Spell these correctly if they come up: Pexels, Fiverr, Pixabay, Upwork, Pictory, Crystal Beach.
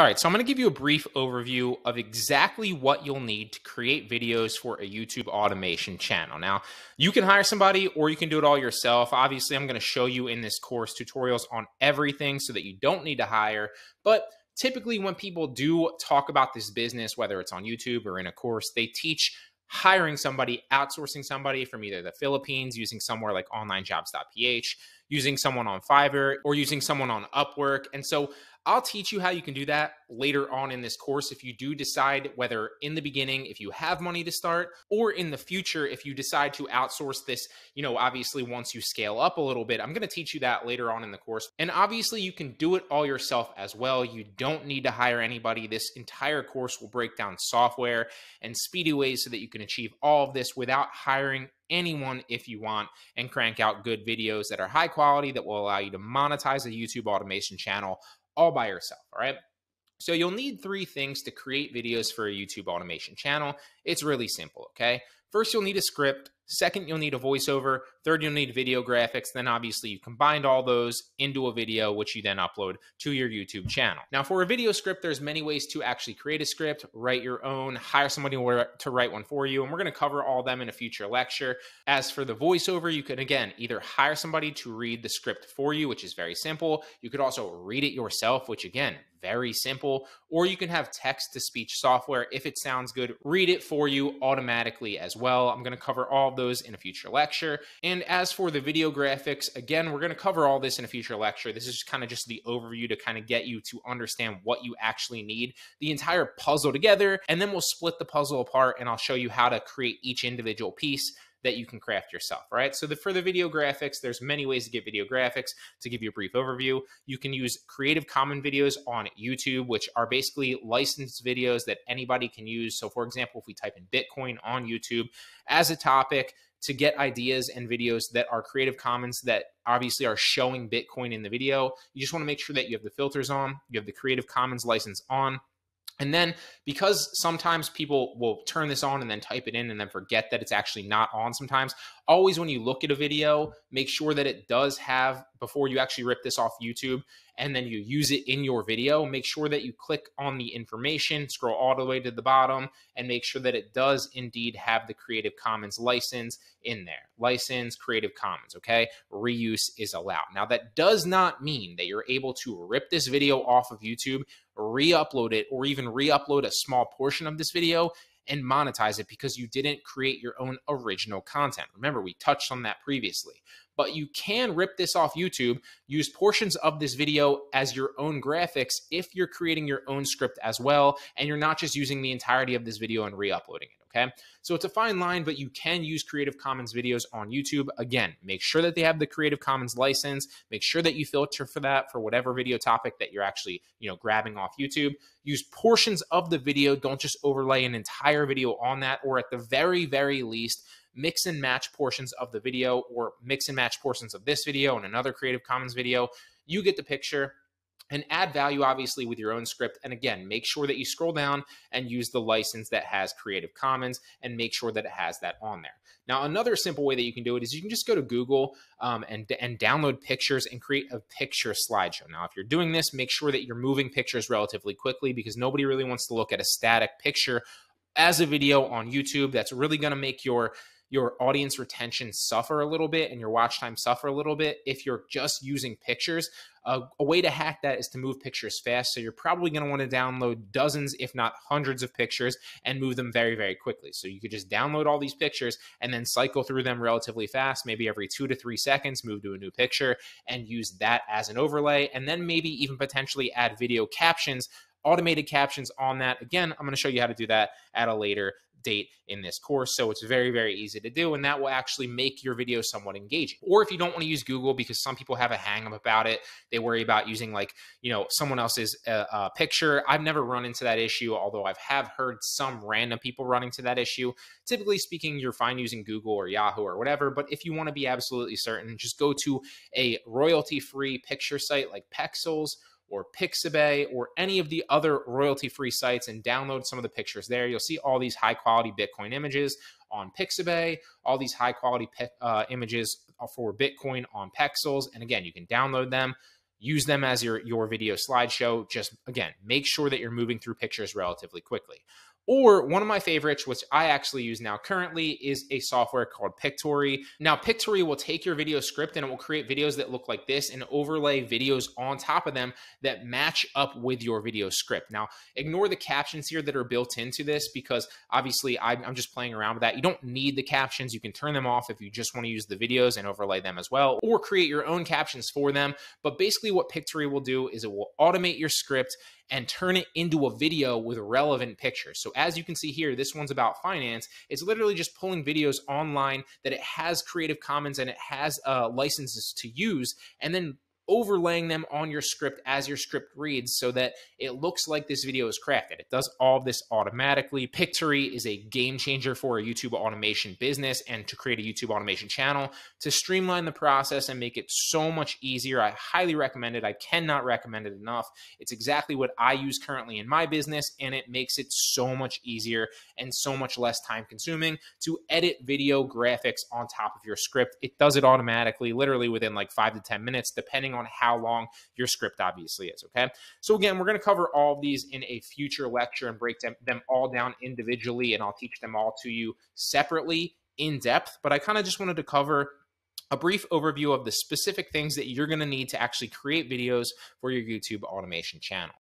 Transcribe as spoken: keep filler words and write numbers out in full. All right, so I'm going to give you a brief overview of exactly what you'll need to create videos for a YouTube automation channel. Now, you can hire somebody or you can do it all yourself. Obviously, I'm going to show you in this course tutorials on everything so that you don't need to hire, but typically when people do talk about this business, whether it's on YouTube or in a course, they teach hiring somebody, outsourcing somebody from either the Philippines, using somewhere like online jobs dot p h, using someone on Fiverr, or using someone on Upwork. And so I'll teach you how you can do that later on in this course if you do decide, whether in the beginning, if you have money to start, or in the future, if you decide to outsource this, you know, obviously once you scale up a little bit. I'm going to teach you that later on in the course. And obviously you can do it all yourself as well. You don't need to hire anybody. This entire course will break down software and speedy ways so that you can achieve all of this without hiring anyone if you want, and crank out good videos that are high quality that will allow you to monetize a YouTube automation channel all by yourself. All right. So you'll need three things to create videos for a YouTube automation channel. It's really simple. Okay. First, you'll need a script. Second, you'll need a voiceover. Third, you'll need video graphics. Then obviously you combined all those into a video, which you then upload to your YouTube channel. Now for a video script, there's many ways to actually create a script, write your own, hire somebody to write one for you. And we're going to cover all of them in a future lecture. As for the voiceover, you can, again, either hire somebody to read the script for you, which is very simple. You could also read it yourself, which again, very simple, or you can have text to speech software. If it sounds good, read it for you automatically as well. I'm going to cover all of those in a future lecture. And as for the video graphics, again, we're going to cover all this in a future lecture. This is just kind of just the overview to kind of get you to understand what you actually need, the entire puzzle together, and then we'll split the puzzle apart and I'll show you how to create each individual piece that you can craft yourself, right? So the, for the video graphics, there's many ways to get video graphics. To give you a brief overview, you can use Creative Commons videos on YouTube, which are basically licensed videos that anybody can use. So for example, if we type in Bitcoin on YouTube as a topic, to get ideas and videos that are Creative Commons that obviously are showing Bitcoin in the video, you just wanna make sure that you have the filters on, you have the Creative Commons license on. And then, because sometimes people will turn this on and then type it in and then forget that it's actually not on sometimes, always when you look at a video, make sure that it does have, before you actually rip this off YouTube and then you use it in your video, make sure that you click on the information, scroll all the way to the bottom, and make sure that it does indeed have the Creative Commons license in there. License, Creative Commons, okay? Reuse is allowed. Now, that does not mean that you're able to rip this video off of YouTube, re-upload it, or even re-upload a small portion of this video and monetize it, because you didn't create your own original content. Remember, we touched on that previously, but you can rip this off YouTube, use portions of this video as your own graphics if you're creating your own script as well, and you're not just using the entirety of this video and re-uploading it. Okay, so it's a fine line, but you can use Creative Commons videos on YouTube. Again, make sure that they have the Creative Commons license. Make sure that you filter for that for whatever video topic that you're actually, you know, grabbing off YouTube. Use portions of the video. Don't just overlay an entire video on that, or at the very, very least, mix and match portions of the video, or mix and match portions of this video and another Creative Commons video. You get the picture. And add value, obviously, with your own script. And again, make sure that you scroll down and use the license that has Creative Commons, and make sure that it has that on there. Now, another simple way that you can do it is you can just go to Google um, and, and download pictures and create a picture slideshow. Now, if you're doing this, make sure that you're moving pictures relatively quickly, because nobody really wants to look at a static picture as a video on YouTube. That's really going to make your your audience retention suffer a little bit and your watch time suffer a little bit if you're just using pictures. Uh, a way to hack that is to move pictures fast. So you're probably going to want to download dozens, if not hundreds of pictures, and move them very, very quickly. So you could just download all these pictures and then cycle through them relatively fast, maybe every two to three seconds, move to a new picture and use that as an overlay. And then maybe even potentially add video captions, automated captions on that. Again, I'm going to show you how to do that at a later date in this course. So it's very, very easy to do. And that will actually make your video somewhat engaging. Or if you don't want to use Google, because some people have a hang up about it, they worry about using, like, you know, someone else's uh, uh, picture. I've never run into that issue, although I've have heard some random people running to that issue. Typically speaking, you're fine using Google or Yahoo or whatever. But if you want to be absolutely certain, just go to a royalty free picture site like Pexels or Pixabay or any of the other royalty-free sites and download some of the pictures there. You'll see all these high-quality Bitcoin images on Pixabay, all these high-quality uh, images for Bitcoin on Pexels. And again, you can download them, use them as your, your video slideshow. Just again, make sure that you're moving through pictures relatively quickly. Or one of my favorites, which I actually use now currently, is a software called Pictory. Now, Pictory will take your video script and it will create videos that look like this and overlay videos on top of them that match up with your video script. Now, ignore the captions here that are built into this, because obviously I'm just playing around with that. You don't need the captions. You can turn them off if you just want to use the videos and overlay them as well, or create your own captions for them. But basically what Pictory will do is it will automate your script and turn it into a video with relevant pictures. So as you can see here, this one's about finance. It's literally just pulling videos online that it has Creative Commons and it has uh, licenses to use, and then overlaying them on your script as your script reads so that it looks like this video is crafted. It does all of this automatically. Pictory is a game changer for a YouTube automation business and to create a YouTube automation channel, to streamline the process and make it so much easier. I highly recommend it. I cannot recommend it enough. It's exactly what I use currently in my business, and it makes it so much easier and so much less time consuming to edit video graphics on top of your script. It does it automatically, literally within like five to ten minutes, depending on on how long your script obviously is, okay? So again, we're going to cover all of these in a future lecture and break them, them all down individually, and I'll teach them all to you separately in depth, but I kind of just wanted to cover a brief overview of the specific things that you're going to need to actually create videos for your YouTube automation channel.